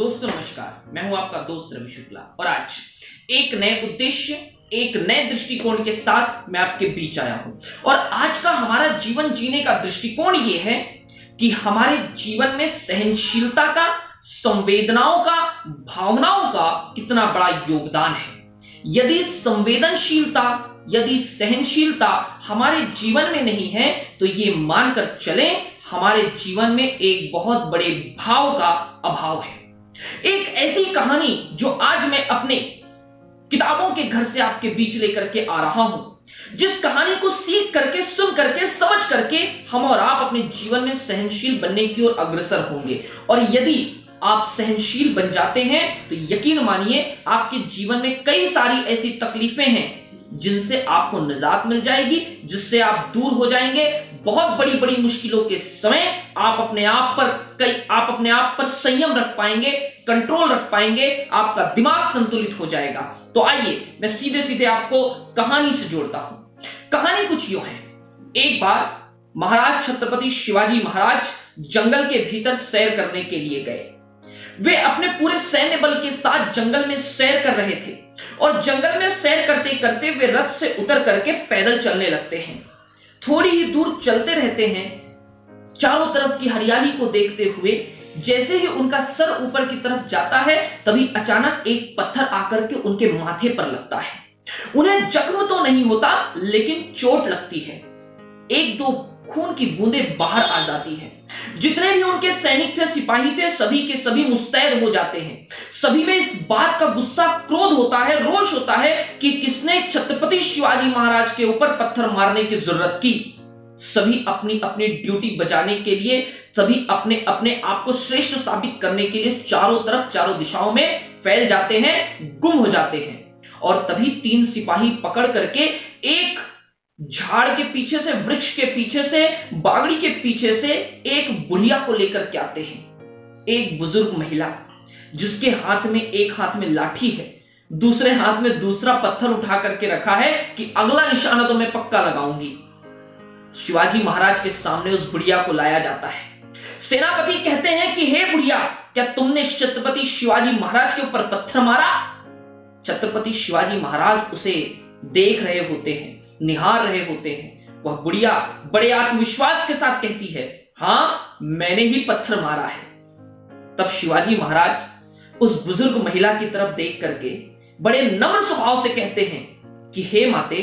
दोस्तों नमस्कार, मैं हूं आपका दोस्त रवि शुक्ला और आज एक नए उद्देश्य, एक नए दृष्टिकोण के साथ मैं आपके बीच आया हूं। और आज का हमारा जीवन जीने का दृष्टिकोण यह है कि हमारे जीवन में सहनशीलता का, संवेदनाओं का, भावनाओं का कितना बड़ा योगदान है। यदि संवेदनशीलता, यदि सहनशीलता हमारे जीवन में नहीं है तो ये मानकर चलें हमारे जीवन में एक बहुत बड़े भाव का अभाव है। एक ऐसी कहानी जो आज मैं अपने किताबों के घर से आपके बीच लेकर के आ रहा हूं, जिस कहानी को सीख करके, सुन करके, समझ करके हम और आप अपने जीवन में सहनशील बनने की ओर अग्रसर होंगे। और यदि आप सहनशील बन जाते हैं तो यकीन मानिए आपके जीवन में कई सारी ऐसी तकलीफें हैं जिनसे आपको निजात मिल जाएगी, जिससे आप दूर हो जाएंगे। बहुत बड़ी बड़ी मुश्किलों के समय आप अपने आप पर संयम रख पाएंगे, कंट्रोल रख पाएंगे, आपका दिमाग संतुलित हो जाएगा। तो आइए मैं सीधे सीधे आपको कहानी से जोड़ता हूं। कहानी कुछ यूं है, एक बार महाराज छत्रपति शिवाजी महाराज जंगल के भीतर सैर करने के लिए गए। वे अपने पूरे सैन्य बल के साथ जंगल में सैर कर रहे थे और जंगल में सैर करते करते वे रथ से उतर करके पैदल चलने लगते हैं। थोड़ी ही दूर चलते रहते हैं, चारों तरफ की हरियाली को देखते हुए। जैसे ही उनका सर ऊपर की तरफ जाता है तभी अचानक एक पत्थर आकर के उनके माथे पर लगता है। उन्हें जख्म तो नहीं होता लेकिन चोट लगती है, एक दो खून की बूंदें बाहर आ जाती हैं। जितने भी उनके सैनिक थे, सिपाही थे, सभी के सभी मुस्तैद हो जाते हैं। सभी में इस बात का गुस्सा, क्रोध होता है, रोष होता है कि किसने छत्रपति शिवाजी महाराज के ऊपर पत्थर मारने की जरूरत की। सभी अपनी अपनी ड्यूटी बचाने के लिए, सभी अपने अपने आप को श्रेष्ठ साबित करने के लिए चारों तरफ, चारों दिशाओं में फैल जाते हैं, गुम हो जाते हैं। और तभी तीन सिपाही पकड़ करके एक झाड़ के पीछे से, वृक्ष के पीछे से, बागड़ी के पीछे से एक बुढ़िया को लेकर के आते हैं। एक बुजुर्ग महिला जिसके हाथ में, एक हाथ में लाठी है, दूसरे हाथ में दूसरा पत्थर उठा करके रखा है कि अगला निशाना तो मैं पक्का लगाऊंगी। शिवाजी महाराज के सामने उस बुढ़िया को लाया जाता है। सेनापति कहते हैं कि हे बुढ़िया, क्या तुमने छत्रपति शिवाजी महाराज के ऊपर पत्थर मारा? छत्रपति शिवाजी महाराज उसे देख रहे होते हैं, निहार रहे होते हैं। वह बुढ़िया बड़े आत्मविश्वास के साथ कहती है, हाँ मैंने ही पत्थर मारा है। तब शिवाजी महाराज उस बुजुर्ग महिला की तरफ देख करके बड़े नम्र स्वभाव से कहते हैं कि हे माते,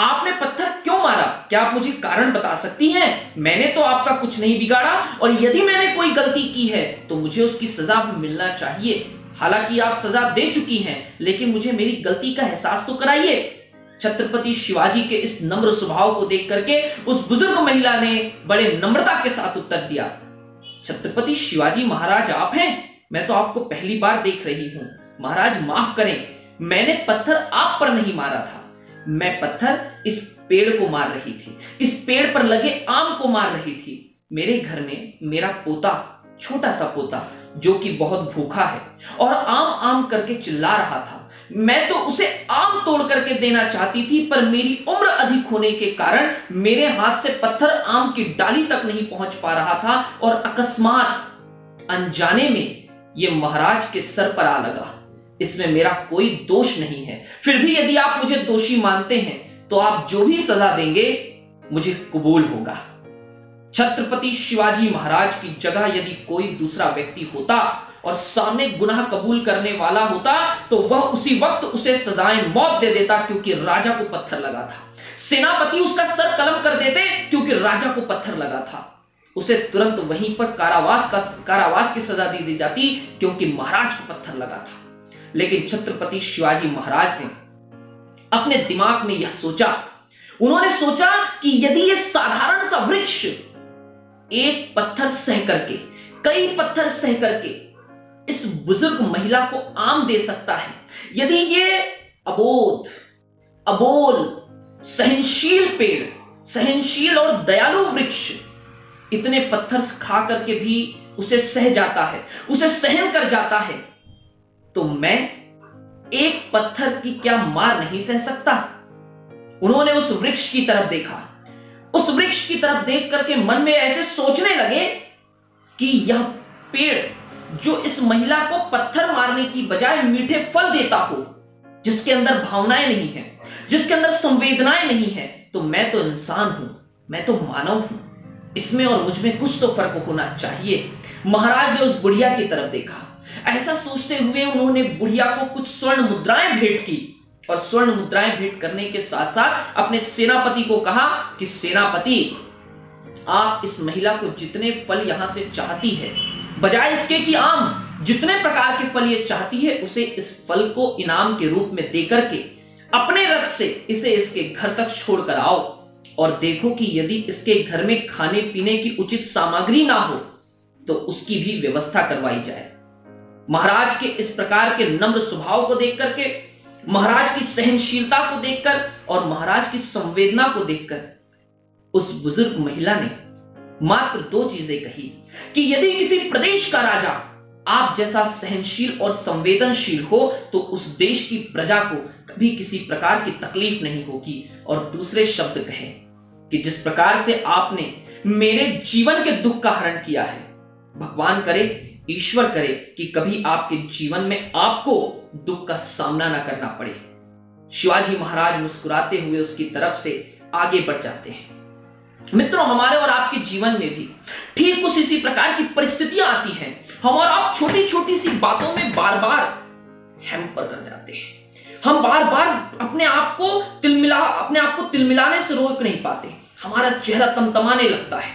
आपने पत्थर क्यों मारा? क्या आप मुझे कारण बता सकती हैं? मैंने तो आपका कुछ नहीं बिगाड़ा और यदि मैंने कोई गलती की है तो मुझे उसकी सजा भी मिलना चाहिए। हालांकि आप सजा दे चुकी हैं लेकिन मुझे मेरी गलती का एहसास तो कराइए। छत्रपति शिवाजी के इस नम्र स्वभाव को देख करके उस बुजुर्ग महिला ने बड़े नम्रता के साथ उत्तर दिया, छत्रपति शिवाजी महाराज आप हैं, मैं तो आपको पहली बार देख रही हूं। महाराज माफ करें, मैंने पत्थर आप पर नहीं मारा था, मैं पत्थर इस पेड़ को मार रही थी, इस पेड़ पर लगे आम को मार रही थी। मेरे घर में मेरा पोता, छोटा सा पोता जो कि बहुत भूखा है और आम आम करके चिल्ला रहा था, मैं तो उसे आम तोड़ करके देना चाहती थी पर मेरी उम्र अधिक होने के कारण मेरे हाथ से पत्थर आम की डाली तक नहीं पहुंच पा रहा था और अकस्मात अनजाने में ये महाराज के सर पर आ लगा। इसमें मेरा कोई दोष नहीं है, फिर भी यदि आप मुझे दोषी मानते हैं तो आप जो भी सजा देंगे मुझे कबूल होगा। छत्रपति शिवाजी महाराज की जगह यदि कोई दूसरा व्यक्ति होता और सामने गुनाह कबूल करने वाला होता तो वह उसी वक्त उसे सजाए मौत दे देता क्योंकि राजा को पत्थर लगा था। सेनापति उसका सर कलम कर देते क्योंकि राजा को पत्थर लगा था। उसे तुरंत वहीं पर कारावास की सजा दी जाती क्योंकि महाराज को पत्थर लगा था। लेकिन छत्रपति शिवाजी महाराज ने अपने दिमाग में यह सोचा, उन्होंने सोचा कि यदि यह साधारण सा वृक्ष एक पत्थर सह करके, कई पत्थर सह करके इस बुजुर्ग महिला को आम दे सकता है, यदि ये अबोध, अबोल, सहनशील पेड़, सहनशील और दयालु वृक्ष इतने पत्थर खा करके भी उसे सह जाता है, उसे सहन कर जाता है, तो मैं एक पत्थर की क्या मार नहीं सह सकता। उन्होंने उस वृक्ष की तरफ देखा, उस वृक्ष की तरफ देख करके मन में ऐसे सोचने लगे कि यह पेड़, जो इस महिला को पत्थर मारने की बजाय मीठे फल देता हो, जिसके अंदर भावनाएं नहीं है, जिसके अंदर संवेदनाएं नहीं है, तो मैं तो इंसान हूं, मैं तो मानव हूं, इसमें और मुझमें कुछ तो फर्क होना चाहिए। महाराज ने उस बुढ़िया की तरफ देखा। ऐसा सोचते हुए उन्होंने बुढ़िया को कुछ स्वर्ण मुद्राएं भेंट की और स्वर्ण मुद्राएं भेंट करने के साथ साथ अपने सेनापति को कहा कि सेनापति, आप इस महिला को जितने फल यहां से चाहती है, बजाय इसके कि आम जितने प्रकार के फल ये चाहती है, उसे इस फल को इनाम के रूप में देकर के अपने रथ से इसे इसके घर तक छोड़कर आओ और देखो कि यदि इसके घर में खाने पीने की उचित सामग्री ना हो तो उसकी भी व्यवस्था करवाई जाए। महाराज के इस प्रकार के नम्र स्वभाव को देख करके, महाराज की सहनशीलता को देखकर और महाराज की संवेदना को देखकर उस बुजुर्ग महिला ने मात्र दो चीजें कही कि यदि किसी प्रदेश का राजा आप जैसा सहनशील और संवेदनशील हो तो उस देश की प्रजा को कभी किसी प्रकार की तकलीफ नहीं होगी। और दूसरे शब्द कहे कि जिस प्रकार से आपने मेरे जीवन के दुख का हरण किया है, भगवान करे, ईश्वर करे कि कभी आपके जीवन में आपको दुख का सामना ना करना पड़े। शिवाजी महाराज मुस्कुराते हुए उसकी तरफ से आगे बढ़ जाते हैं। मित्रों, हमारे और आपके जीवन में भी ठीक कुछ इसी प्रकार की परिस्थितियां आती हैं। हम और आप छोटी छोटी सी बातों में बार बार हैम्पर कर जाते हैं। हम बार बार अपने आप को तिलमिलाने से रोक नहीं पाते। हमारा चेहरा तमतमाने लगता है।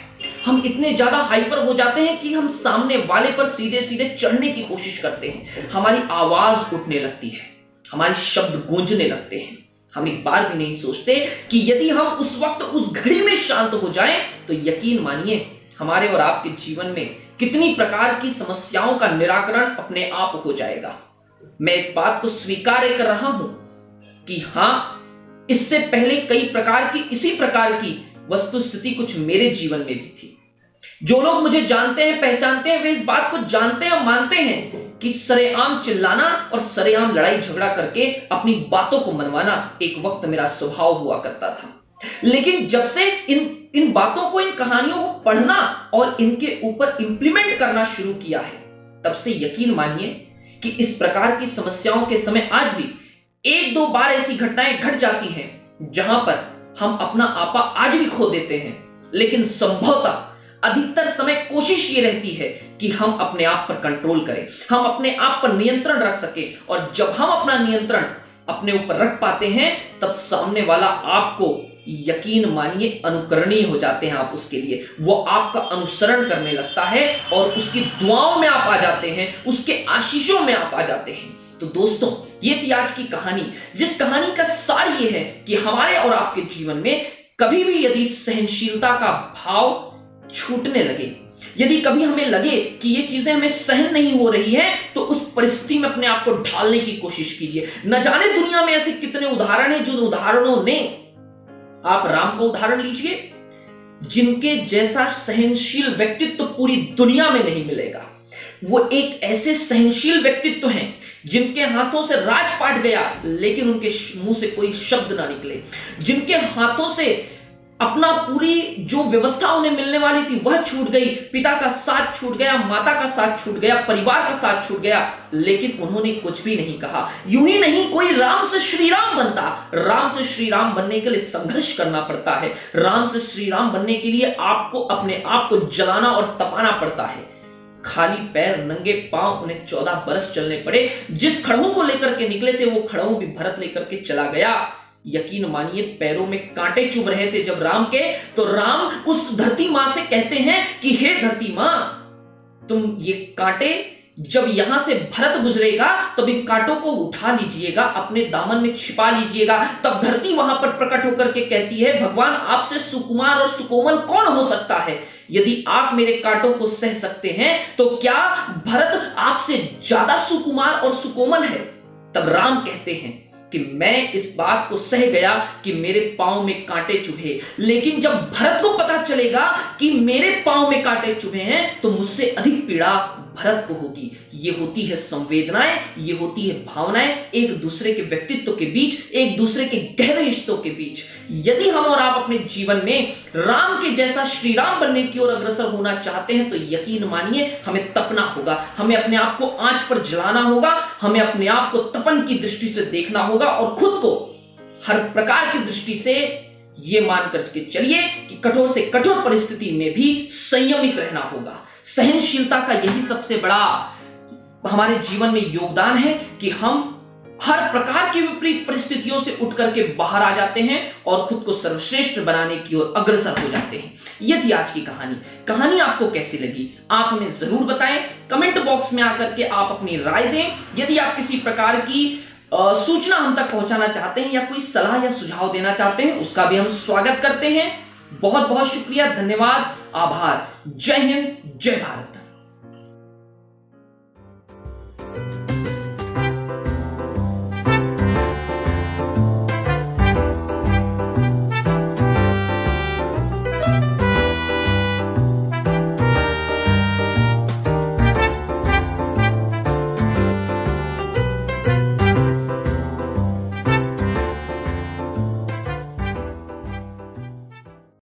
हम इतने ज्यादा हाइपर हो जाते हैं कि हम सामने वाले पर सीधे सीधे चढ़ने की कोशिश करते हैं। हमारी आवाज उठने लगती है, हमारे शब्द गूंजने लगते हैं। हम एक बार भी नहीं सोचते कि यदि हम उस वक्त उस घड़ी में शांत हो जाएं तो यकीन मानिए हमारे और आपके जीवन में कितनी प्रकार की समस्याओं का निराकरण अपने आप हो जाएगा। मैं इस बात को स्वीकार कर रहा हूं कि हां, इससे पहले कई प्रकार की इसी प्रकार की वस्तुस्थिति कुछ मेरे जीवन में भी थी। जो लोग मुझे जानते हैं, पहचानते हैं, वे इस बात को जानते हैं और मानते हैं कि सरेआम चिल्लाना और सरेआम लड़ाई झगड़ा करके अपनी बातों को मनवाना एक वक्त मेरा स्वभाव हुआ करता था। लेकिन जब से इन बातों को, इन कहानियों को पढ़ना और इनके ऊपर इंप्लीमेंट करना शुरू किया है, तब से यकीन मानिए कि इस प्रकार की समस्याओं के समय आज भी एक दो बार ऐसी घटनाएं घट जाती हैं जहां पर हम अपना आपा आज भी खो देते हैं। लेकिन संभवतः अधिकतर समय कोशिश ये रहती है कि हम अपने आप पर कंट्रोल करें, हम अपने आप पर नियंत्रण रख सके। और जब हम अपना नियंत्रण अपने ऊपर रख पाते हैं तब सामने वाला आपको यकीन मानिए अनुकरणीय हो जाते हैं। आप उसके लिए, वो आपका अनुसरण करने लगता है और उसकी दुआओं में आप आ जाते हैं, उसके आशीषों में आप आ जाते हैं। तो दोस्तों, ये थी आज की कहानी, जिस कहानी का सार ये है कि हमारे और आपके जीवन में कभी भी यदि सहनशीलता का भाव छूटने लगे, यदि कभी हमें लगे कि ये चीजें हमें सहन नहीं हो रही है, तो उस परिस्थिति में अपने आप को ढालने की कोशिश कीजिए। न जाने दुनिया में ऐसे कितने उदाहरण हैं, जो उदाहरणों ने, आप राम का उदाहरण लीजिए, जिनके जैसा सहनशील व्यक्तित्व पूरी दुनिया में नहीं मिलेगा। वो एक ऐसे सहनशील व्यक्तित्व हैं जिनके हाथों से राजपाट गया लेकिन उनके मुंह से कोई शब्द ना निकले, जिनके हाथों से अपना पूरी जो व्यवस्था उन्हें मिलने वाली थी वह छूट गई, पिता का साथ छूट गया, माता का साथ छूट गया, परिवार का साथ छूट गया, लेकिन उन्होंने कुछ भी नहीं कहा। यूं ही नहीं कोई राम से श्रीराम बनता, राम से श्रीराम बनने के लिए संघर्ष करना पड़ता है। राम से श्रीराम बनने के लिए आपको अपने आप को जलाना और तपाना पड़ता है। खाली पैर नंगे पांव उन्हें 14 बरस चलने पड़े। जिस खड़ों को लेकर के निकले थे वो खड़ों भी भरत लेकर के चला गया। यकीन मानिए पैरों में कांटे चुभ रहे थे जब राम के, तो राम उस धरती मां से कहते हैं कि हे धरती मां, तुम ये कांटे जब यहां से भरत गुजरेगा तब इन कांटों को उठा लीजिएगा, अपने दामन में छिपा लीजिएगा। तब धरती वहां पर प्रकट होकर के कहती है, भगवान, आपसे सुकुमार और सुकोमल कौन हो सकता है? यदि आप मेरे कांटों को सह सकते हैं तो क्या भरत आपसे ज्यादा सुकुमार और सुकोमल है? तब राम कहते हैं कि मैं इस बात को सह गया कि मेरे पांव में कांटे चुभे, लेकिन जब भरत को पता चलेगा कि मेरे पांव में कांटे चुभे हैं तो मुझसे अधिक पीड़ा भरत को होगी। ये होती है संवेदनाएं, ये होती है भावनाएं एक दूसरे के व्यक्तित्व के बीच, एक दूसरे के गहरे रिश्तों के बीच। यदि हम और आप अपने जीवन में राम के जैसा श्री राम बनने की ओर अग्रसर होना चाहते हैं तो यकीन मानिए हमें तपना होगा, हमें अपने आप को आंच पर जलाना होगा, हमें अपने आप को तपन की दृष्टि से देखना होगा और खुद को हर प्रकार की दृष्टि से ये मान करके चलिए कि कठोर से कठोर परिस्थिति में भी संयमित रहना होगा। सहनशीलता का यही सबसे बड़ा हमारे जीवन में योगदान है कि हम हर प्रकार की विपरीत परिस्थितियों से उठ करके बाहर आ जाते हैं और खुद को सर्वश्रेष्ठ बनाने की ओर अग्रसर हो जाते हैं। ये थी आज की कहानी। कहानी आपको कैसी लगी आप हमें जरूर बताएं। कमेंट बॉक्स में आकर के आप अपनी राय दें। यदि आप किसी प्रकार की सूचना हम तक पहुंचाना चाहते हैं या कोई सलाह या सुझाव देना चाहते हैं उसका भी हम स्वागत करते हैं। बहुत बहुत शुक्रिया, धन्यवाद, आभार। जय हिंद, जय भारत।